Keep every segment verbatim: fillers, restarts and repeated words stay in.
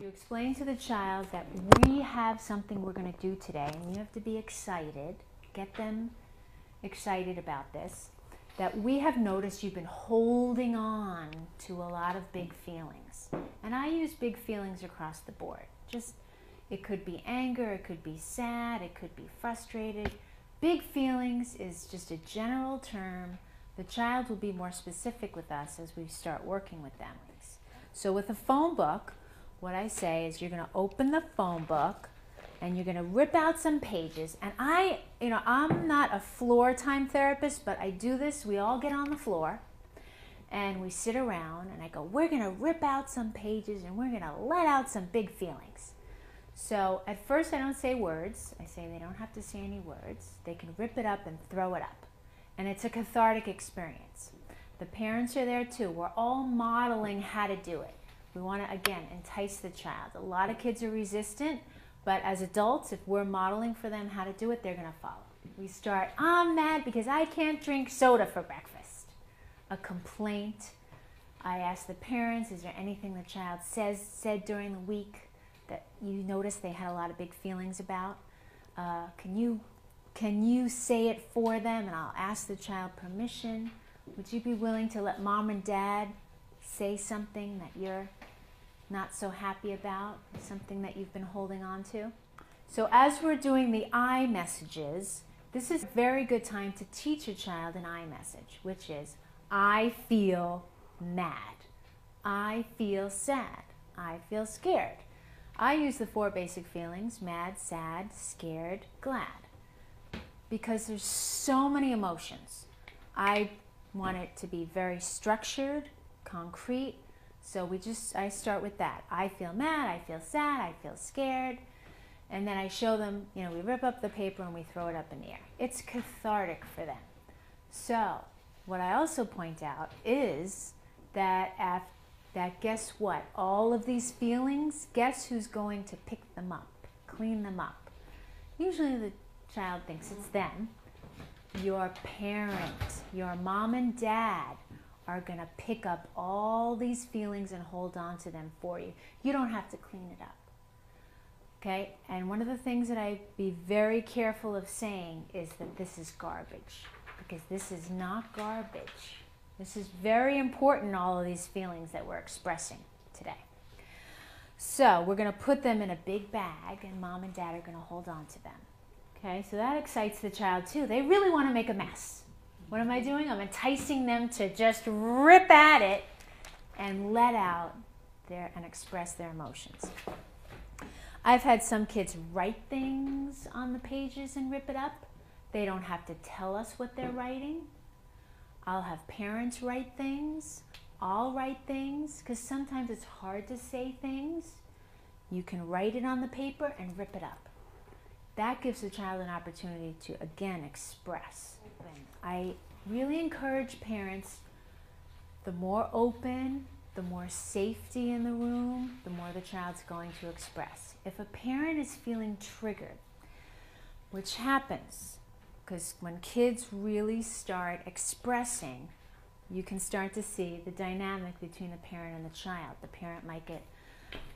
You explain to the child that we have something we're going to do today, and you have to be excited, get them excited about this, that we have noticed you've been holding on to a lot of big feelings. And I use big feelings across the board. Just, it could be anger, it could be sad, it could be frustrated. Big feelings is just a general term. The child will be more specific with us as we start working with them. So with a phone book, what I say is you're going to open the phone book and you're going to rip out some pages. And I, you know, I'm not a floor time therapist, but I do this. We all get on the floor and we sit around and I go, we're going to rip out some pages and we're going to let out some big feelings. So at first I don't say words. I say they don't have to say any words. They can rip it up and throw it up. And it's a cathartic experience. The parents are there too. We're all modeling how to do it. We want to, again, entice the child. A lot of kids are resistant, but as adults, if we're modeling for them how to do it, they're going to follow. We start, I'm mad because I can't drink soda for breakfast. A complaint. I ask the parents, is there anything the child says said during the week that you noticed they had a lot of big feelings about? Uh, can you, can you say it for them? And I'll ask the child permission. Would you be willing to let mom and dad say something that you're not so happy about, something that you've been holding on to? So as we're doing the I messages, this is a very good time to teach a child an I message, which is, I feel mad, I feel sad, I feel scared. I use the four basic feelings, mad, sad, scared, glad, because there's so many emotions. I want it to be very structured, concrete, so we just, I start with that. I feel mad, I feel sad, I feel scared, and then I show them, you know, we rip up the paper and we throw it up in the air. It's cathartic for them. So, what I also point out is that, after, that guess what? All of these feelings, guess who's going to pick them up, clean them up? Usually the child thinks it's them. Your parent, your mom and dad are going to pick up all these feelings and hold on to them for you. You don't have to clean it up. Okay? And one of the things that I'd be very careful of saying is that this is garbage, because this is not garbage. This is very important, all of these feelings that we're expressing today. So we're going to put them in a big bag and mom and dad are going to hold on to them. Okay, so that excites the child too. They really want to make a mess. What am I doing? I'm enticing them to just rip at it and let out their and express their emotions. I've had some kids write things on the pages and rip it up. They don't have to tell us what they're writing. I'll have parents write things. I'll write things because sometimes it's hard to say things. You can write it on the paper and rip it up. That gives the child an opportunity to, again, express. I really encourage parents, the more open, the more safety in the room, the more the child's going to express. If a parent is feeling triggered, which happens, because when kids really start expressing, you can start to see the dynamic between the parent and the child. The parent might get,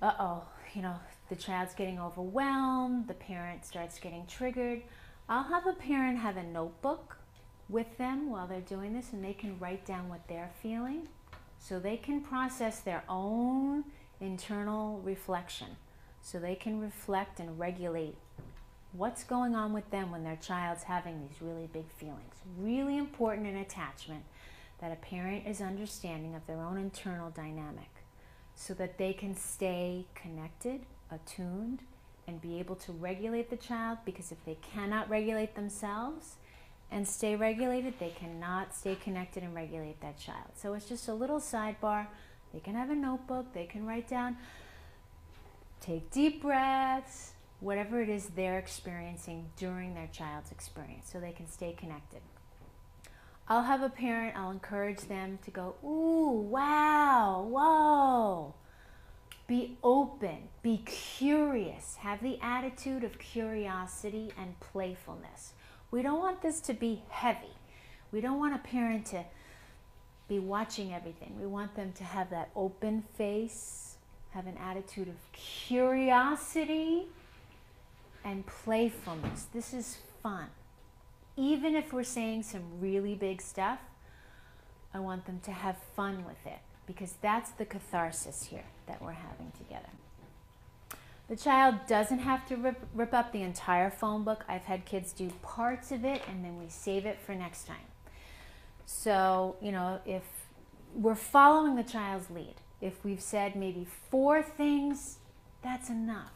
uh-oh, you know, the child's getting overwhelmed, the parent starts getting triggered. I'll have a parent have a notebook with them while they're doing this, and they can write down what they're feeling so they can process their own internal reflection, so they can reflect and regulate what's going on with them when their child's having these really big feelings. Really important in attachment that a parent is understanding of their own internal dynamic, so that they can stay connected, attuned, and be able to regulate the child, because if they cannot regulate themselves and stay regulated, they cannot stay connected and regulate that child. So it's just a little sidebar. They can have a notebook, they can write down, take deep breaths, whatever it is they're experiencing during their child's experience, so they can stay connected. I'll have a parent, I'll encourage them to go, ooh, wow, whoa. Be open, be curious, have the attitude of curiosity and playfulness. We don't want this to be heavy. We don't want a parent to be watching everything. We want them to have that open face, Have an attitude of curiosity and playfulness. This is fun. Even if we're saying some really big stuff, I want them to have fun with it, because that's the catharsis here that we're having together. The child doesn't have to rip, rip up the entire phone book. I've had kids do parts of it, and then we save it for next time. So, you know, if we're following the child's lead, if we've said maybe four things, that's enough.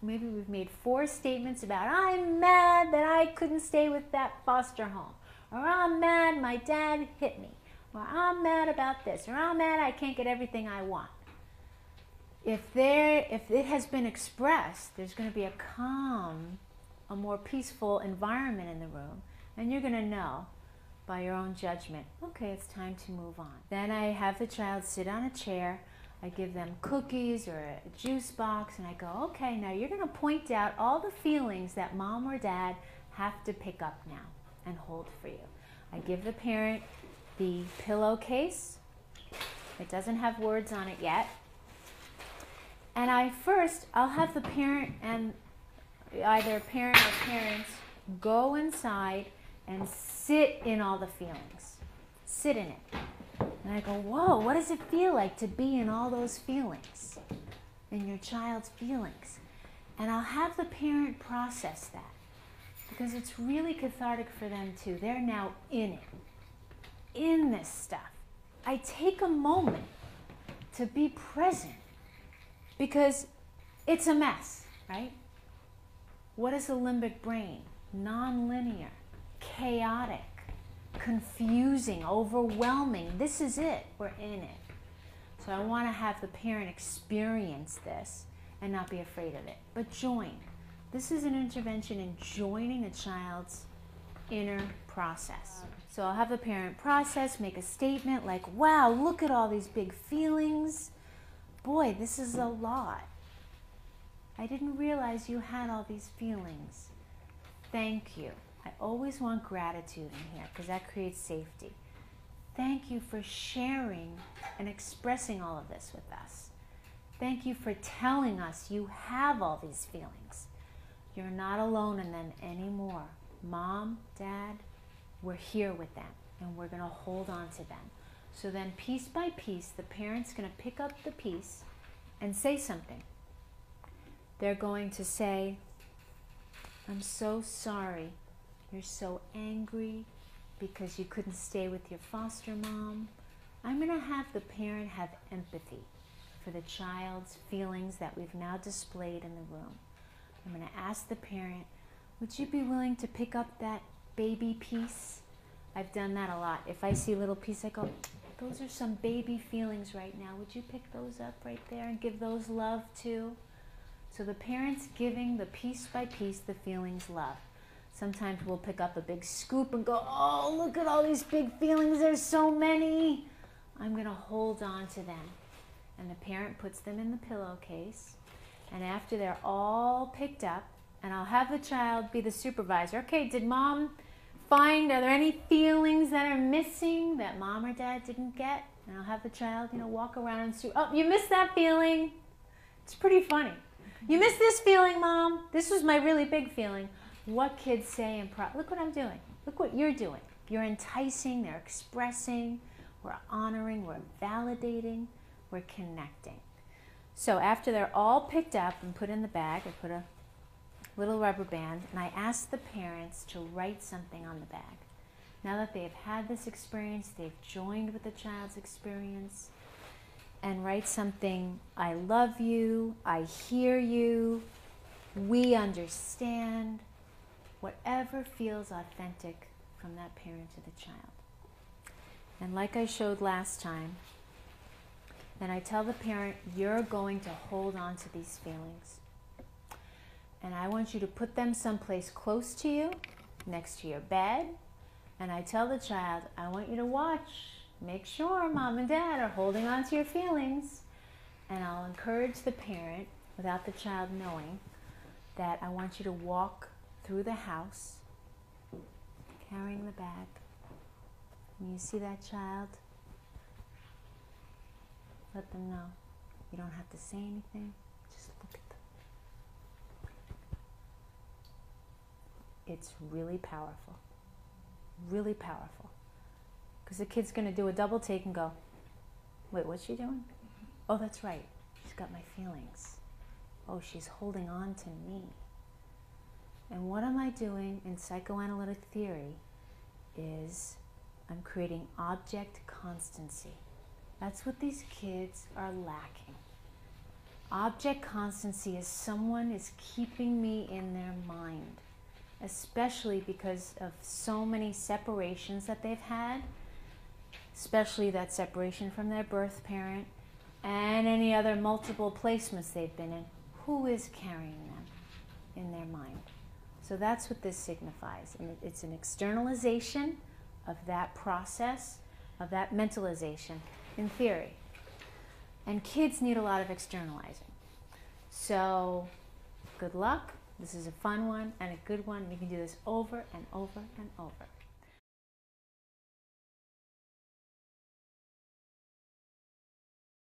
Maybe we've made four statements about, I'm mad that I couldn't stay with that foster home, or I'm mad my dad hit me, or I'm mad about this, or I'm mad I can't get everything I want. If, there, if it has been expressed, there's going to be a calm, a more peaceful environment in the room, and you're going to know by your own judgment, okay, it's time to move on. Then I have the child sit on a chair, I give them cookies or a juice box, and I go, okay, now you're going to point out all the feelings that mom or dad have to pick up now and hold for you. I give the parent the pillowcase. It doesn't have words on it yet. And I first, I'll have the parent and either parent or parents go inside and sit in all the feelings. Sit in it. And I go, whoa, what does it feel like to be in all those feelings? In your child's feelings. And I'll have the parent process that, because it's really cathartic for them too. They're now in it, in this stuff. I take a moment to be present, because it's a mess, right? What is the limbic brain? Non-linear, chaotic, confusing, overwhelming. This is it. We're in it. So I want to have the parent experience this and not be afraid of it, but join. This is an intervention in joining a child's inner process. So I'll have the parent process, make a statement like, wow, look at all these big feelings. Boy, this is a lot. I didn't realize you had all these feelings. Thank you. I always want gratitude in here, because that creates safety. Thank you for sharing and expressing all of this with us. Thank you for telling us you have all these feelings. You're not alone in them anymore. Mom, Dad, we're here with them, and we're going to hold on to them. So then piece by piece, the parent's going to pick up the piece and say something. They're going to say, I'm so sorry you're so angry because you couldn't stay with your foster mom. I'm going to have the parent have empathy for the child's feelings that we've now displayed in the room. I'm going to ask the parent, would you be willing to pick up that baby piece? I've done that a lot. If I see a little piece, I go, those are some baby feelings right now. Would you pick those up right there and give those love too? So the parent's giving the piece by piece the feelings love. Sometimes we'll pick up a big scoop and go, oh, look at all these big feelings. There's so many. I'm going to hold on to them. And the parent puts them in the pillowcase. And after they're all picked up, and I'll have the child be the supervisor. Okay, did mom find, are there any feelings that are missing that mom or dad didn't get? And I'll have the child, you know, walk around and see, oh, you missed that feeling. It's pretty funny. You missed this feeling, mom. This was my really big feeling. What kids say and pro look what I'm doing. Look what you're doing. You're enticing, they're expressing, we're honoring, we're validating, we're connecting. So after they're all picked up and put in the bag, I put a little rubber band, and I asked the parents to write something on the bag. Now that they've had this experience, they've joined with the child's experience, and write something, I love you, I hear you, we understand, whatever feels authentic from that parent to the child. And like I showed last time, then I tell the parent, you're going to hold on to these feelings. And I want you to put them someplace close to you, next to your bed. And I tell the child, I want you to watch. Make sure mom and dad are holding on to your feelings. And I'll encourage the parent, without the child knowing, that I want you to walk through the house, carrying the bag. And you see that child? Let them know. You don't have to say anything. Just look at them. It's really powerful. Really powerful. Because the kid's going to do a double take and go, wait, what's she doing? Oh, that's right. She's got my feelings. Oh, she's holding on to me. And what am I doing in psychoanalytic theory is I'm creating object constancy. That's what these kids are lacking. Object constancy is someone is keeping me in their mind, especially because of so many separations that they've had, especially that separation from their birth parent and any other multiple placements they've been in. Who is carrying them in their mind? So that's what this signifies. And it's an externalization of that process, of that mentalization in theory. And kids need a lot of externalizing. So good luck. This is a fun one and a good one. You can do this over and over and over.